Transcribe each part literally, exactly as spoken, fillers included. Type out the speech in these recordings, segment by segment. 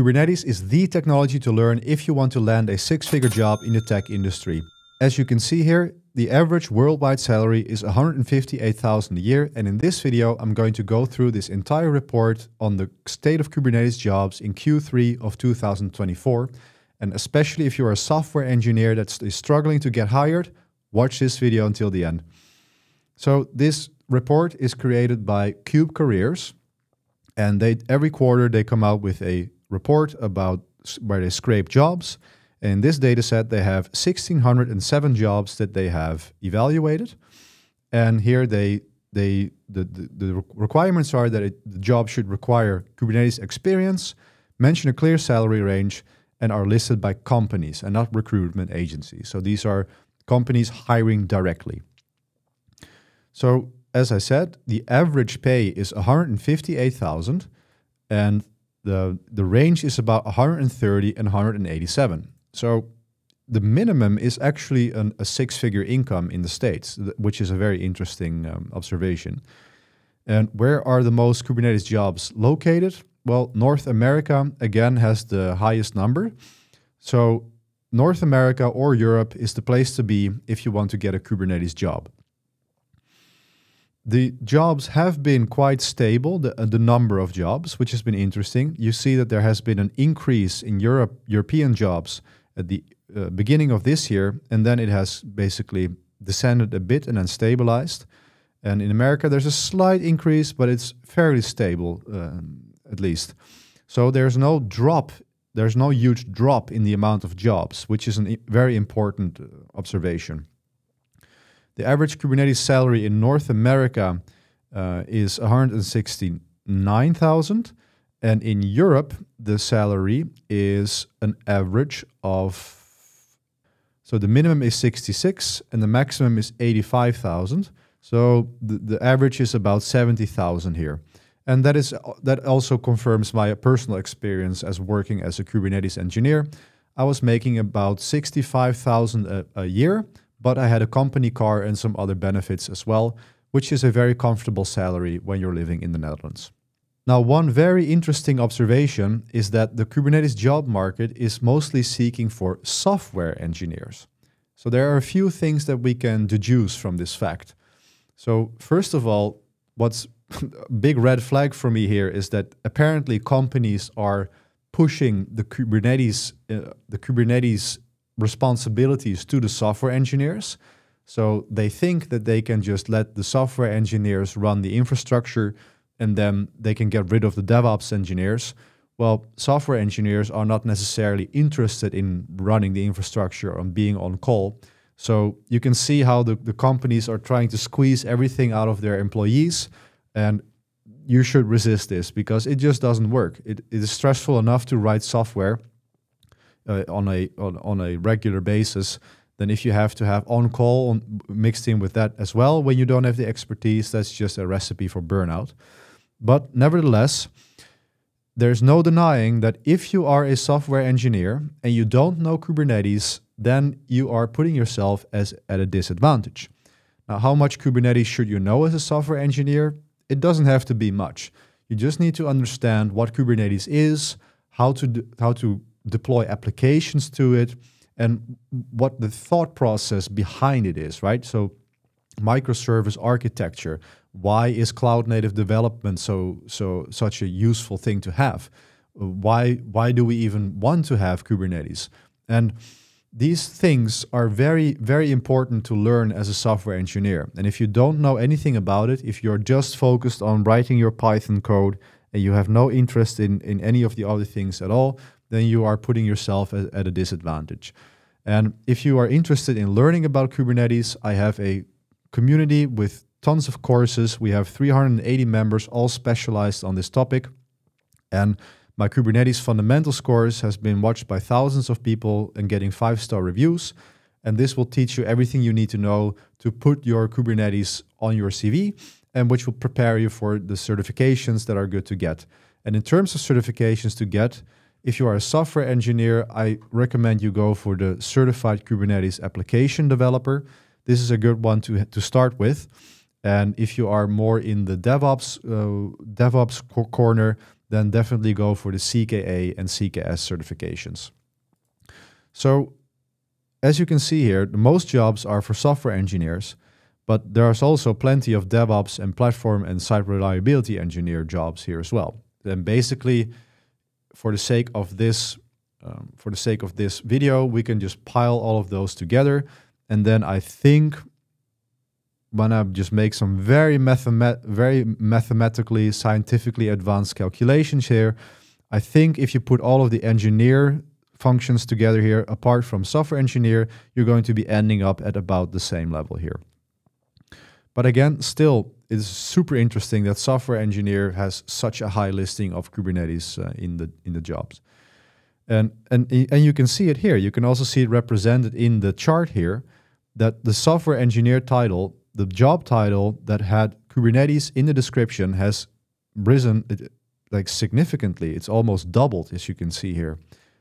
Kubernetes is the technology to learn if you want to land a six-figure job in the tech industry. As you can see here, the average worldwide salary is one hundred fifty-eight thousand dollars a year, and in this video I'm going to go through this entire report on the state of Kubernetes jobs in Q three of two thousand twenty-four. And especially if you're a software engineer that is struggling to get hired, watch this video until the end. So this report is created by Cube Careers, and they every quarter they come out with a report about where they scrape jobs. In this data set, they have one thousand six hundred seven jobs that they have evaluated. And here they, they the, the, the requirements are that it, the job should require Kubernetes experience, mention a clear salary range, and are listed by companies and not recruitment agencies. So these are companies hiring directly. So as I said, the average pay is one hundred fifty-eight thousand dollars, and the, the range is about one hundred thirty thousand dollars and one hundred eighty-seven thousand dollars. So the minimum is actually an, a six-figure income in the States, which is a very interesting um, observation. And where are the most Kubernetes jobs located? Well, North America, again, has the highest number. So North America or Europe is the place to be if you want to get a Kubernetes job. The jobs have been quite stable, the, the number of jobs, which has been interesting. You see that there has been an increase in Europe, European jobs at the uh, beginning of this year, and then it has basically descended a bit and then stabilized. And in America, there's a slight increase, but it's fairly stable, um, at least. So there's no drop, there's no huge drop in the amount of jobs, which is a very important observation. The average Kubernetes salary in North America uh, is one hundred sixty-nine thousand dollars, and in Europe the salary is an average of, so the minimum is sixty-six thousand and the maximum is eighty-five thousand. So the, the average is about seventy thousand here, and that is that also confirms my personal experience as working as a Kubernetes engineer. I was making about sixty-five thousand dollars a year. But I had a company car and some other benefits as well, which is a very comfortable salary when you're living in the Netherlands. Now, one very interesting observation is that the Kubernetes job market is mostly seeking for software engineers. So there are a few things that we can deduce from this fact. So first of all, what's a big red flag for me here is that apparently companies are pushing the Kubernetes, uh, the Kubernetes responsibilities to the software engineers. So they think that they can just let the software engineers run the infrastructure and then they can get rid of the DevOps engineers. Well, software engineers are not necessarily interested in running the infrastructure and being on call. So you can see how the, the companies are trying to squeeze everything out of their employees, and you should resist this because it just doesn't work. It, it is stressful enough to write software Uh, on a on, on a regular basis. Then if you have to have on-call on, mixed in with that as well, when you don't have the expertise, that's just a recipe for burnout. But nevertheless, there's no denying that if you are a software engineer and you don't know Kubernetes, then you are putting yourself as at a disadvantage. Now, how much Kubernetes should you know as a software engineer? It doesn't have to be much. You just need to understand what Kubernetes is, how to do, how to deploy applications to it, and what the thought process behind it is, right? So microservice architecture, why is cloud-native development so, so such a useful thing to have? Why, why do we even want to have Kubernetes? And these things are very, very important to learn as a software engineer. And if you don't know anything about it, if you're just focused on writing your Python code and you have no interest in, in any of the other things at all, then you are putting yourself at a disadvantage. And if you are interested in learning about Kubernetes, I have a community with tons of courses. We have three hundred eighty members, all specialized on this topic. And my Kubernetes Fundamentals course has been watched by thousands of people and getting five-star reviews. And this will teach you everything you need to know to put your Kubernetes on your C V, and which will prepare you for the certifications that are good to get. And in terms of certifications to get, if you are a software engineer, I recommend you go for the certified Kubernetes application developer. This is a good one to, to start with. And if you are more in the DevOps, uh, DevOps co- corner, then definitely go for the C K A and C K S certifications. So as you can see here, most jobs are for software engineers, but there's also plenty of DevOps and platform and site reliability engineer jobs here as well. Then basically, for the sake of this, um, for the sake of this video, we can just pile all of those together. And then I think when I just make some very, mathemat very mathematically, scientifically advanced calculations here, I think if you put all of the engineer functions together here, apart from software engineer, you're going to be ending up at about the same level here. But again, still, it's super interesting that software engineer has such a high listing of Kubernetes uh, in the in the jobs. And, and, and you can see it here. You can also see it represented in the chart here that the software engineer title, the job title that had Kubernetes in the description, has risen it, like significantly. It's almost doubled, as you can see here.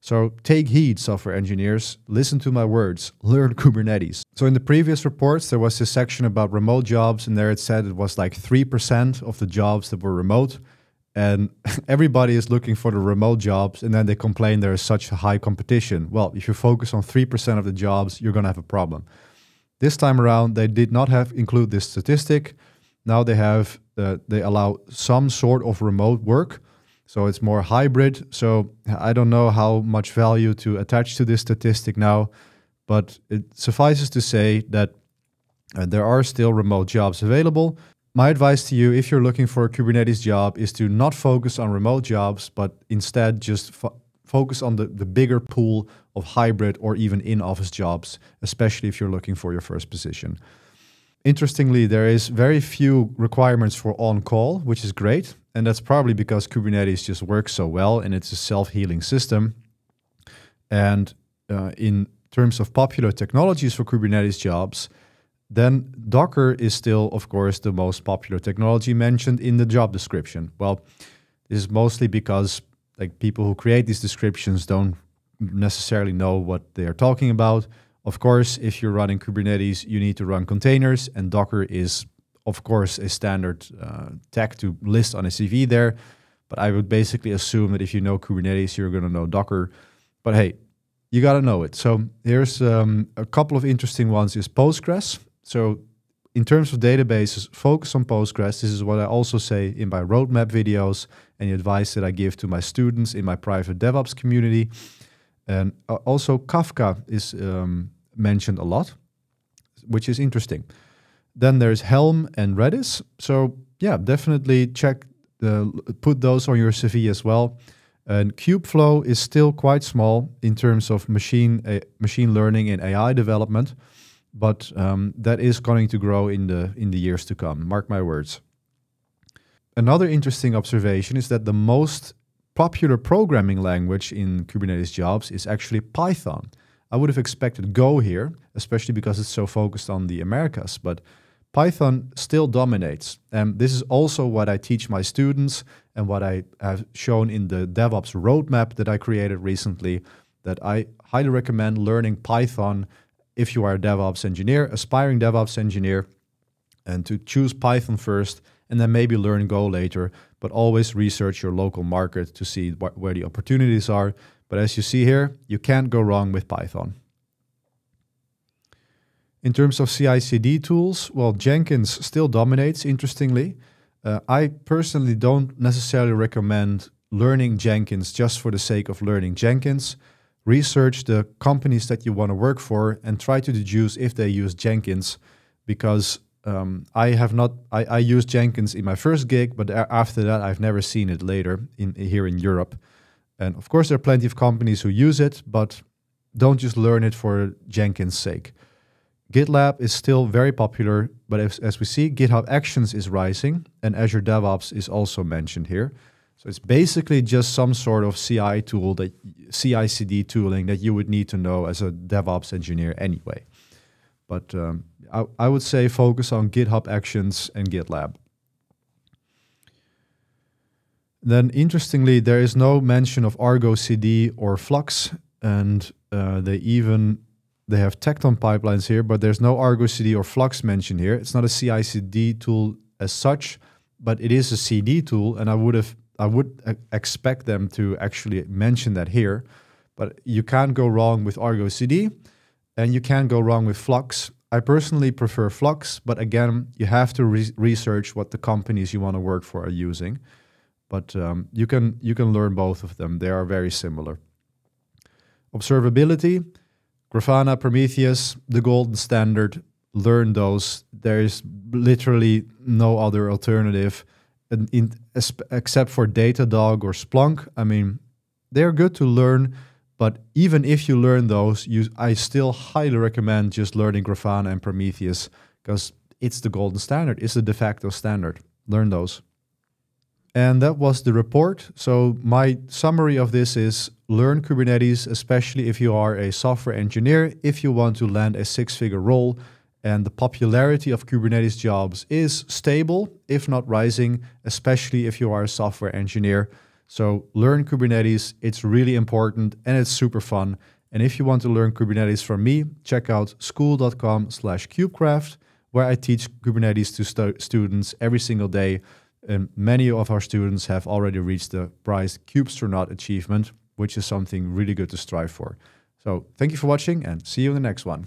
So take heed, software engineers, listen to my words, learn Kubernetes. So in the previous reports, there was this section about remote jobs, and there it said it was like three percent of the jobs that were remote, and everybody is looking for the remote jobs, and then they complain there is such a high competition. Well, if you focus on three percent of the jobs, you're gonna have a problem. This time around, they did not have include this statistic. Now they have, uh, they allow some sort of remote work, so it's more hybrid. So I don't know how much value to attach to this statistic now, but it suffices to say that uh, there are still remote jobs available. My advice to you, if you're looking for a Kubernetes job, is to not focus on remote jobs, but instead just fo focus on the, the bigger pool of hybrid or even in-office jobs, especially if you're looking for your first position. Interestingly, there is very few requirements for on-call, which is great. And that's probably because Kubernetes just works so well and it's a self-healing system. And uh, in terms of popular technologies for Kubernetes jobs, then Docker is still, of course, the most popular technology mentioned in the job description. Well, this is mostly because like people who create these descriptions don't necessarily know what they are talking about. Of course, if you're running Kubernetes, you need to run containers, and Docker is of course a standard uh, tag to list on a C V there, but I would basically assume that if you know Kubernetes, you're gonna know Docker, but hey, you gotta know it. So here's um, a couple of interesting ones is Postgres. So in terms of databases, focus on Postgres. This is what I also say in my roadmap videos and the advice that I give to my students in my private DevOps community. And uh, also Kafka is um, mentioned a lot, which is interesting. Then there's Helm and Redis. So yeah, definitely check, the, put those on your C V as well. And Kubeflow is still quite small in terms of machine, uh, machine learning and A I development, but um, that is going to grow in the, in the years to come, mark my words. Another interesting observation is that the most popular programming language in Kubernetes jobs is actually Python. I would have expected Go here, especially because it's so focused on the Americas, but Python still dominates. And this is also what I teach my students and what I have shown in the DevOps roadmap that I created recently, that I highly recommend learning Python if you are a DevOps engineer, aspiring DevOps engineer, and to choose Python first and then maybe learn Go later, but always research your local market to see wh where the opportunities are. But as you see here, you can't go wrong with Python. In terms of C I C D tools, well, Jenkins still dominates, interestingly. Uh, I personally don't necessarily recommend learning Jenkins just for the sake of learning Jenkins. Research the companies that you want to work for and try to deduce if they use Jenkins, because um, I have not, I, I used Jenkins in my first gig, but after that, I've never seen it later in, here in Europe. And of course, there are plenty of companies who use it, but don't just learn it for Jenkins' sake. GitLab is still very popular, but as, as we see, GitHub Actions is rising, and Azure DevOps is also mentioned here. So it's basically just some sort of C I tool, that C I C D tooling that you would need to know as a DevOps engineer anyway. But um, I, I would say focus on GitHub Actions and GitLab. Then interestingly, there is no mention of Argo C D or Flux, and uh, they even They have Tekton pipelines here, but there's no Argo C D or Flux mentioned here. It's not a C I C D tool as such, but it is a C D tool, and I would have I would expect them to actually mention that here, but you can't go wrong with Argo C D and you can't go wrong with Flux. I personally prefer Flux, but again, you have to re research what the companies you want to work for are using. But um, you can you can learn both of them. They are very similar. Observability, Grafana, Prometheus, the golden standard. Learn those. There is literally no other alternative, in, in, except for Datadog or Splunk. I mean, they're good to learn. But even if you learn those, you, I still highly recommend just learning Grafana and Prometheus because it's the golden standard. It's the de facto standard. Learn those. And that was the report. So my summary of this is learn Kubernetes, especially if you are a software engineer, if you want to land a six-figure role. And the popularity of Kubernetes jobs is stable, if not rising, especially if you are a software engineer. So learn Kubernetes, it's really important and it's super fun. And if you want to learn Kubernetes from me, check out school.com slash KubeCraft, where I teach Kubernetes to stu students every single day. And many of our students have already reached the prized Kubestronaut achievement, which is something really good to strive for. So thank you for watching and see you in the next one.